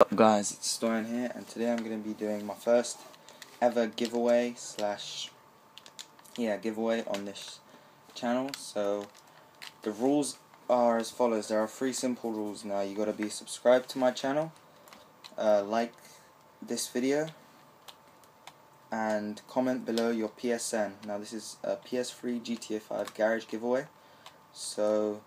What's up guys, it's Stoyan here, and today I'm going to be doing my first ever giveaway giveaway on this channel. So the rules are as follows. There are three simple rules now. You got to be subscribed to my channel, like this video, and comment below your PSN. Now this is a PS3 GTA 5 garage giveaway, so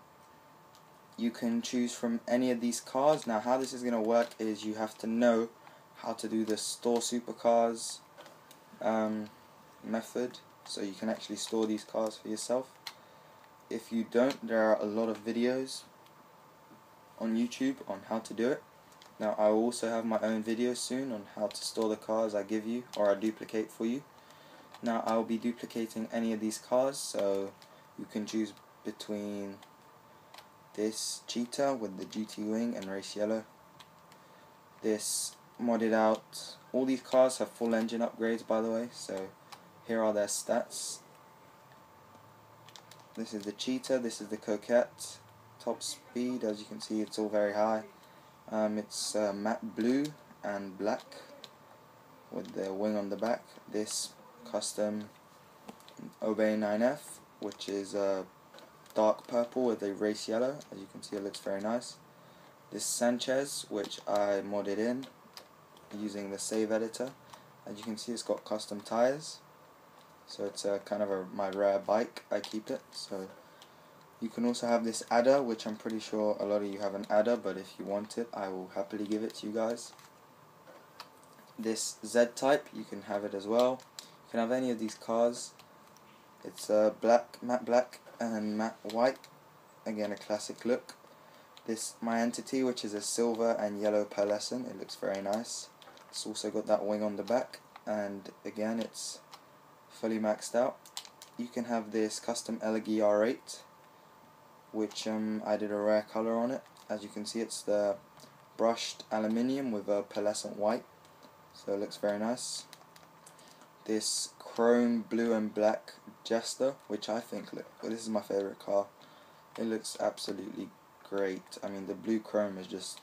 you can choose from any of these cars. Now how this is going to work is you have to know how to do the store supercars method, so you can actually store these cars for yourself. If you don't, there are a lot of videos on YouTube on how to do it. Now I will also have my own video soon on how to store the cars I give you or I duplicate for you. Now I will be duplicating any of these cars, so you can choose between this Cheetah with the GT wing and race yellow, this modded out. All these cars have full engine upgrades, by the way, so here are their stats. This is the Cheetah, this is the Coquette. Top speed, as you can see, it's all very high. It's matte blue and black with the wing on the back. This custom Obey 9F, which is dark purple with a race yellow. As you can see, it looks very nice. This Sanchez, which I modded in using the save editor. As you can see, it's got custom tires, so it's my rare bike. I keep it. So you can also have this Adder, which I'm pretty sure a lot of you have an Adder, but if you want it, I will happily give it to you guys. This Z type, you can have it as well. You can have any of these cars. It's matte black and matte white, again a classic look. This my Entity, which is a silver and yellow pearlescent. It looks very nice. It's also got that wing on the back, and again it's fully maxed out. You can have this custom Elegy R8, which I did a rare colour on it. As you can see, it's the brushed aluminium with a pearlescent white, so it looks very nice. This chrome blue and black Jester, which I think this is my favourite car. It looks absolutely great. I mean, the blue chrome is just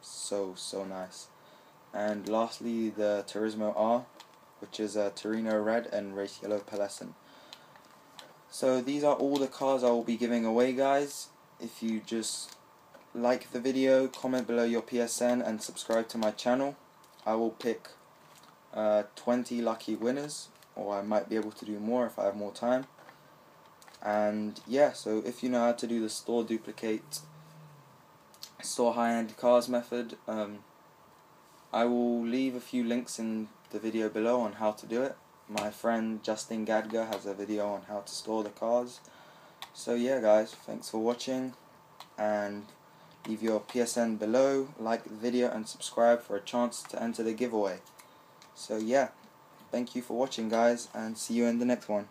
so nice. And lastly, the Turismo R, which is a Torino red and race yellow pearlescent. So these are all the cars I will be giving away, guys. If you just like the video, comment below your PSN and subscribe to my channel, I will pick 20 lucky winners, or I might be able to do more if I have more time. And yeah, so if you know how to do the store duplicate, store high-end cars method, I will leave a few links in the video below on how to do it. My friend Justin Gadger has a video on how to store the cars. So yeah guys, thanks for watching, and leave your PSN below, like the video and subscribe for a chance to enter the giveaway. So yeah, thank you for watching guys, and see you in the next one.